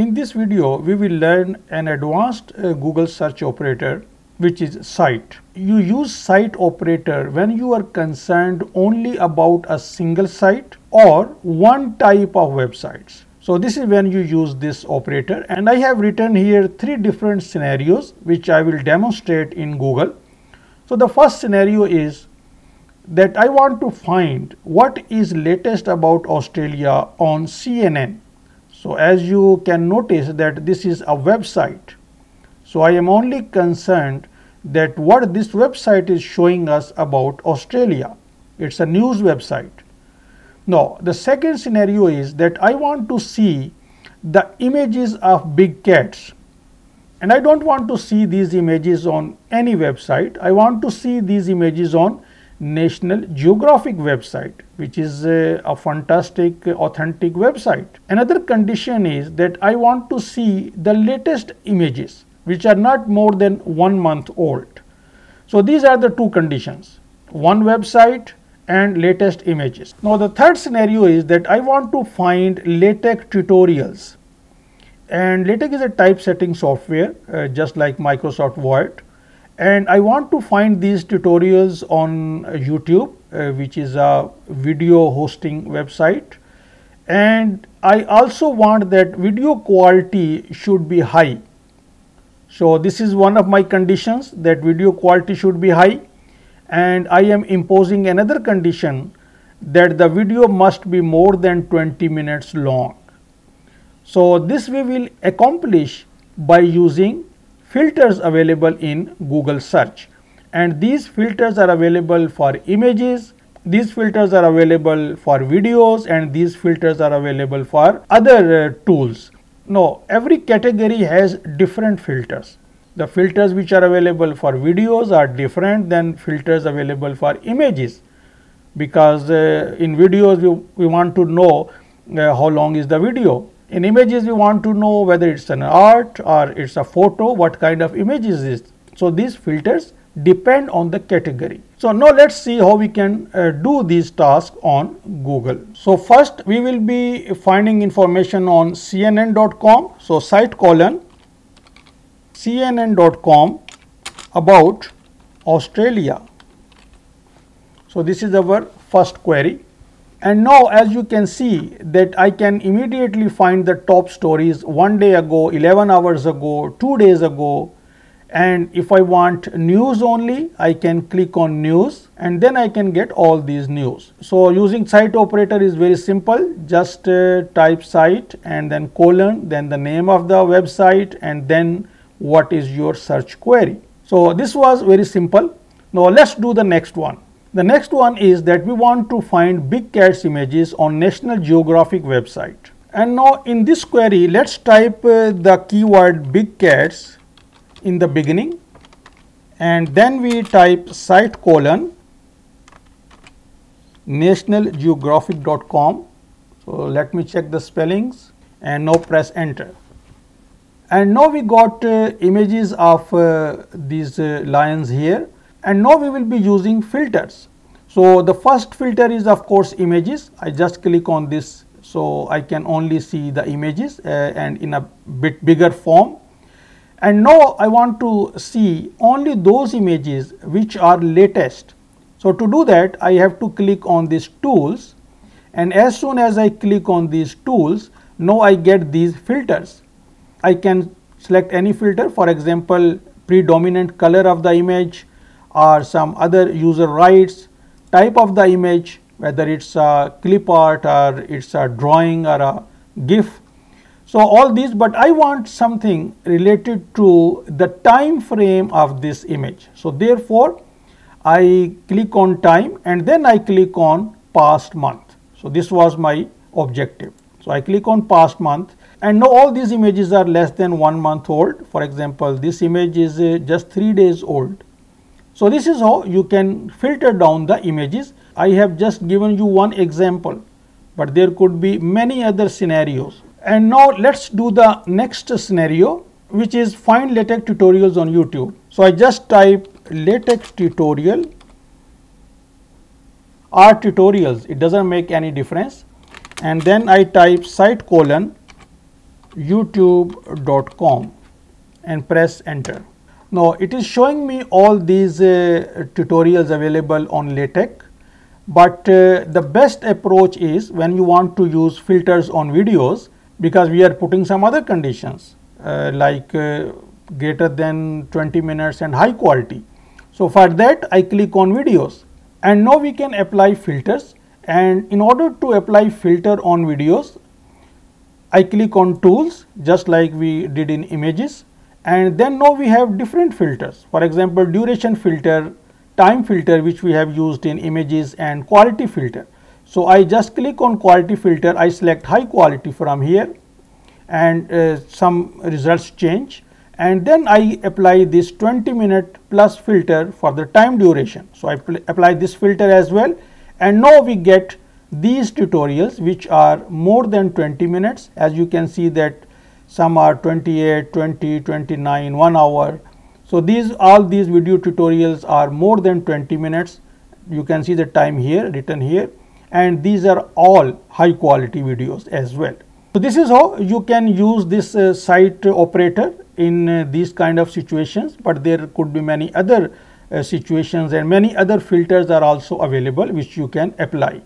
In this video, we will learn an advanced Google search operator, which is cite. You use cite operator when you are concerned only about a single site or one type of websites. So this is when you use this operator, and I have written here three different scenarios which I will demonstrate in Google. So the first scenario is that I want to find what is latest about Australia on CNN. So as you can notice that this is a website. So I am only concerned that what this website is showing us about Australia. It's a news website. Now, the second scenario is that I want to see the images of big cats. And I don't want to see these images on any website. I want to see these images on National Geographic website, which is a fantastic, authentic website. Another condition is that I want to see the latest images, which are not more than 1 month old. So these are the two conditions, one website and latest images. Now the third scenario is that I want to find LaTeX tutorials, and LaTeX is a typesetting software just like Microsoft Word, and I want to find these tutorials on YouTube, which is a video hosting website, and I also want that video quality should be high. So this is one of my conditions, that video quality should be high, and I am imposing another condition that the video must be more than 20 minutes long. So this we will accomplish by using filters available in Google search, and these filters are available for images, these filters are available for videos, and these filters are available for other tools. No, every category has different filters. The filters which are available for videos are different than filters available for images, because in videos we want to know how long is the video. In images we want to know whether it's an art or it's a photo, what kind of images is. So these filters depend on the category. So now let's see how we can do these tasks on Google. So first we will be finding information on CNN.com. So cite colon CNN.com about Australia. So this is our first query. And now as you can see that I can immediately find the top stories 1 day ago, 11 hours ago, 2 days ago. And if I want news only, I can click on news, and then I can get all these news. So using cite operator is very simple. Just type cite and then colon, then the name of the website, and then what is your search query. So this was very simple. Now let's do the next one. The next one is that we want to find big cats images on National Geographic website. And now in this query, let's type the keyword big cats in the beginning, and then we type cite colon nationalgeographic.com. So let me check the spellings, and now press enter. And now we got images of these lions here, and now we will be using filters. So the first filter is of course images. I just click on this, so I can only see the images and in a bit bigger form. And now I want to see only those images which are latest. So to do that, I have to click on these tools, and as soon as I click on these tools, now I get these filters. I can select any filter, for example, predominant color of the image, or some other user rights, type of the image, whether it's a clip art or it's a drawing or a GIF. So all these, but I want something related to the time frame of this image. So therefore, I click on time, and then I click on past month. So this was my objective. So I click on past month, and now all these images are less than 1 month old. For example, this image is just 3 days old. So this is how you can filter down the images. I have just given you one example, but there could be many other scenarios. And now let's do the next scenario, which is find LaTeX tutorials on YouTube. So I just type LaTeX tutorial or tutorials, it doesn't make any difference, and then I type cite colon youtube.com and press enter. Now it is showing me all these tutorials available on LaTeX, but the best approach is when you want to use filters on videos, because we are putting some other conditions like greater than 20 minutes and high quality. So for that I click on videos, and now we can apply filters. And in order to apply filter on videos, I click on tools, just like we did in images, and then now we have different filters. For example, duration filter, time filter, which we have used in images, and quality filter. So I just click on quality filter, I select high quality from here, and some results change, and then I apply this 20-minute plus filter for the time duration. So I apply this filter as well, and now we get these tutorials which are more than 20 minutes. As you can see that some are 28, 20, 29, 1 hour. So these, all these video tutorials are more than 20 minutes. You can see the time here written here, and these are all high quality videos as well. So this is how you can use this site operator in these kind of situations, but there could be many other situations, and many other filters are also available which you can apply.